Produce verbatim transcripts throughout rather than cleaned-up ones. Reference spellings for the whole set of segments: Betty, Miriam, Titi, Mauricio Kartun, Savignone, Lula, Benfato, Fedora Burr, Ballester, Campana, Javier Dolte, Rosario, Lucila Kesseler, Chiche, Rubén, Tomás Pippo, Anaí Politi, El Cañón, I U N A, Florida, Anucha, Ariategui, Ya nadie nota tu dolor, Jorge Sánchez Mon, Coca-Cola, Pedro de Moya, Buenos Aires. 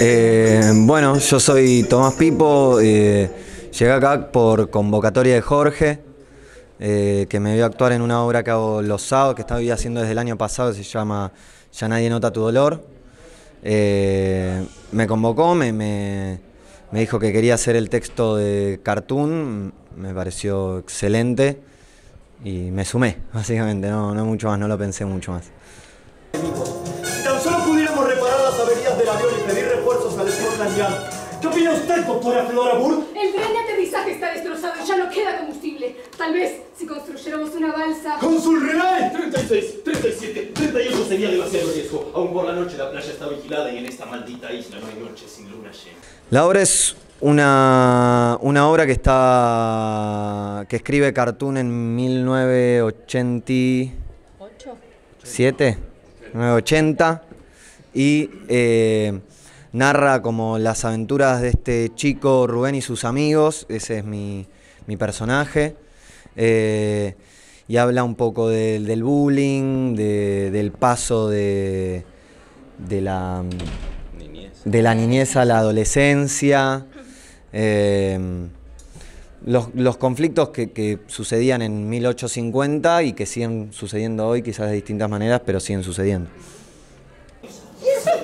Eh, bueno, yo soy Tomás Pippo, eh, llegué acá por convocatoria de Jorge, eh, que me vio actuar en una obra que hago los sábados, que estaba haciendo desde el año pasado, se llama Ya nadie nota tu dolor. Eh, me convocó, me, me, me dijo que quería hacer el texto de Kartun, me pareció excelente y me sumé, básicamente, no, no mucho más, no lo pensé mucho más. Si tan solo pudiéramos reparar las averías del avión y pedir refuerzos al Scotland Yard. ¿Qué opina usted, doctora Fedora Burr? El tren de aterrizaje está destrozado y ya no queda combustible. Tal vez si construyéramos una balsa... ¡Cónsul Renay! treinta y seis, treinta y siete, treinta y ocho sería demasiado riesgo. Aún por la noche la playa está vigilada y en esta maldita isla no hay noche sin luna llena. La obra es una, una obra que está... que escribe Kartun en mil novecientos ochenta y siete, mil novecientos ochenta, y eh, narra como las aventuras de este chico Rubén y sus amigos, ese es mi, mi personaje, eh, y habla un poco de, del bullying, de, del paso de, de, la, niñez. de la niñez a la adolescencia, eh, los, los conflictos que, que sucedían en mil ochocientos cincuenta y que siguen sucediendo hoy, quizás de distintas maneras, pero siguen sucediendo.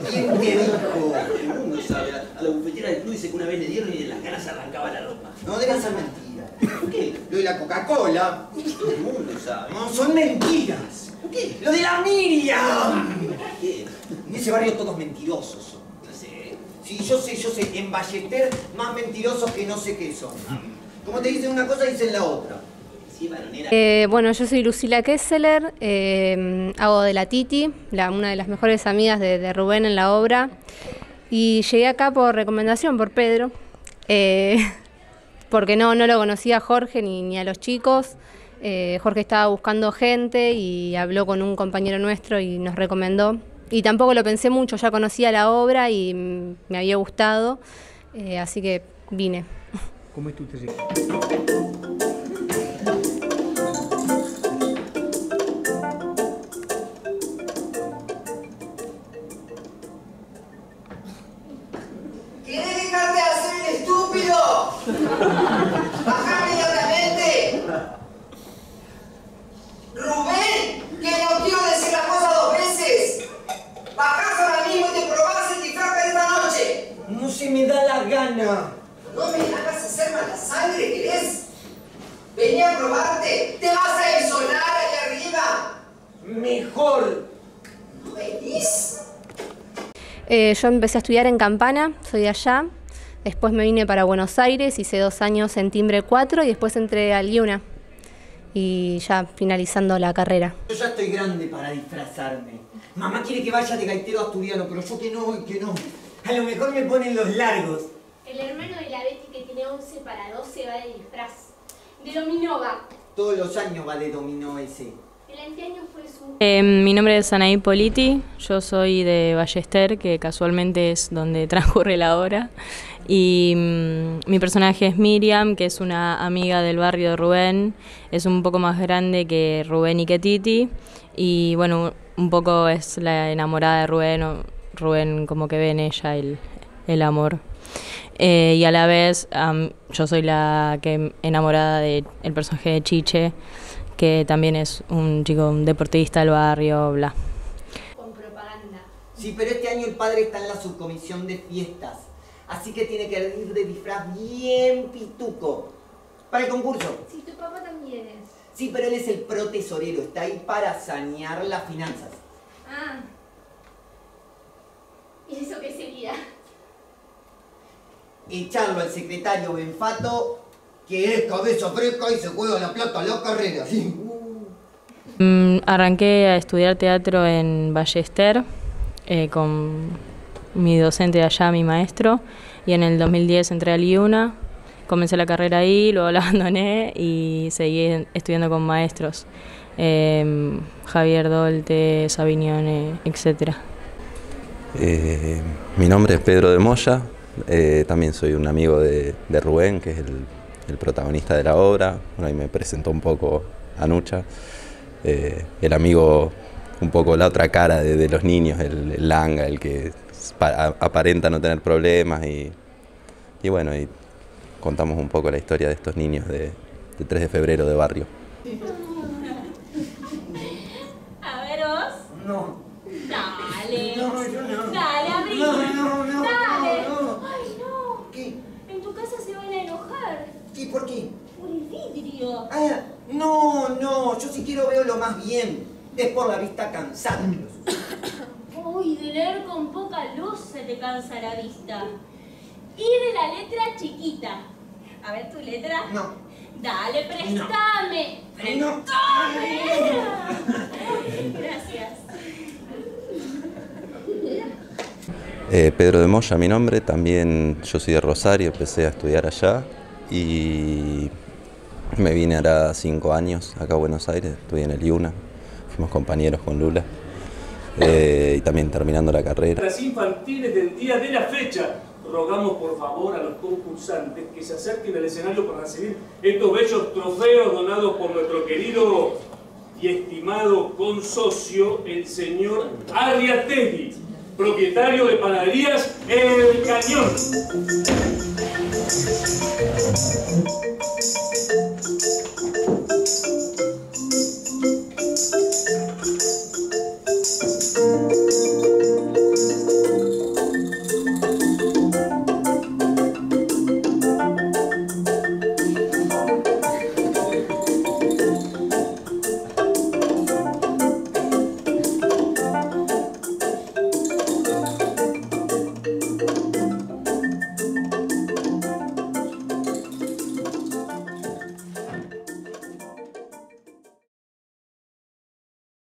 ¿Quién te dijo? El mundo sabe, a la bufetera del club dice que una vez le dieron y de las ganas arrancaba la ropa. No, deben ser mentiras. ¿Por qué? Lo de la Coca-Cola. El mundo sabe. No, son mentiras. ¿Por qué? Lo de la Miriam. ¿Por qué? En ese barrio todos mentirosos son. No sé. Sí, yo sé, yo sé. En Ballester, más mentirosos que no sé qué son. Como te dicen una cosa, dicen la otra. Eh, bueno, yo soy Lucila Kesseler, eh, hago de la Titi, la, una de las mejores amigas de, de Rubén en la obra, y llegué acá por recomendación, por Pedro, eh, porque no, no lo conocía a Jorge ni, ni a los chicos. eh, Jorge estaba buscando gente y habló con un compañero nuestro y nos recomendó, y tampoco lo pensé mucho, ya conocía la obra y me había gustado, eh, así que vine. ¿Cómo es tu trayectoria? ¡Baja inmediatamente! ¡Rubén! ¡Que no quiero decir la cosa dos veces! ¡Bajás ahora mismo y te probás el disfraz para esta noche! ¡No se me da la gana! ¡No me hagas hacer mala sangre, ¿querés? ¡Vení a probarte! ¡Te vas a ensolar allá arriba! ¡Mejor! ¿No venís? Eh, yo empecé a estudiar en Campana, soy de allá. Después me vine para Buenos Aires, hice dos años en Timbre cuatro y después entré al I U N A. Y ya finalizando la carrera. Yo ya estoy grande para disfrazarme. Mamá quiere que vaya de gaitero asturiano, pero yo que no, que no. A lo mejor me ponen los largos. El hermano de la Betty, que tiene once para doce, va de disfraz. De dominó va. Todos los años va de dominó ese. El anteaño fue su... Eh, mi nombre es Anaí Politi, yo soy de Ballester, que casualmente es donde transcurre la obra. Y mm, mi personaje es Miriam, que es una amiga del barrio de Rubén, es un poco más grande que Rubén y que Titi, y bueno, un poco es la enamorada de Rubén, o Rubén como que ve en ella el, el amor. Eh, y a la vez um, yo soy la que enamorada del de personaje de Chiche, que también es un chico, un deportista del barrio, bla. Con propaganda. Sí, pero este año el padre está en la subcomisión de fiestas. Así que tiene que ir de disfraz bien pituco para el concurso. Sí, tu papá también es. Sí, pero él es el protesorero, está ahí para sanear las finanzas. Ah. ¿Y eso qué sería? Echarlo al secretario Benfato, que es cabeza fresca y se juega la plata a la carrera. ¿Sí? Uh. Mm, arranqué a estudiar teatro en Ballester eh, con... mi docente de allá, mi maestro, y en el dos mil diez entré al I U N A, comencé la carrera ahí, luego la abandoné y seguí estudiando con maestros, eh, Javier Dolte, Savignone, etcétera. Eh, mi nombre es Pedro de Moya, eh, también soy un amigo de, de Rubén, que es el, el protagonista de la obra. Bueno, ahí me presentó un poco Anucha, eh, el amigo, un poco la otra cara de, de los niños, el, el langa, el que aparenta no tener problemas. Y, y bueno, y contamos un poco la historia de estos niños de, de tres de febrero de barrio. A ver vos. No. Dale. No, yo no. Dale, abrí. No, no, no. Dale. No, no. Ay, no. ¿Qué? En tu casa se van a enojar. ¿Y por qué? Por el vidrio. Ah, no, no. Yo si quiero veo lo más bien. Es por la vista cansada. Uy, de leer con poca luz se te cansa la vista. Y de la letra chiquita. A ver tu letra. No. Dale, préstame. No. ¡Préstame! No. Gracias. Eh, Pedro de Moya, mi nombre. También yo soy de Rosario, empecé a estudiar allá. Y me vine ahora cinco años acá a Buenos Aires, estudié en el I U N A. Fuimos compañeros con Lula. Eh, y también terminando la carrera. Las infantiles del día de la fecha. Rogamos por favor a los concursantes que se acerquen al escenario para recibir estos bellos trofeos donados por nuestro querido y estimado consocio, el señor Ariategui, propietario de panaderías El Cañón.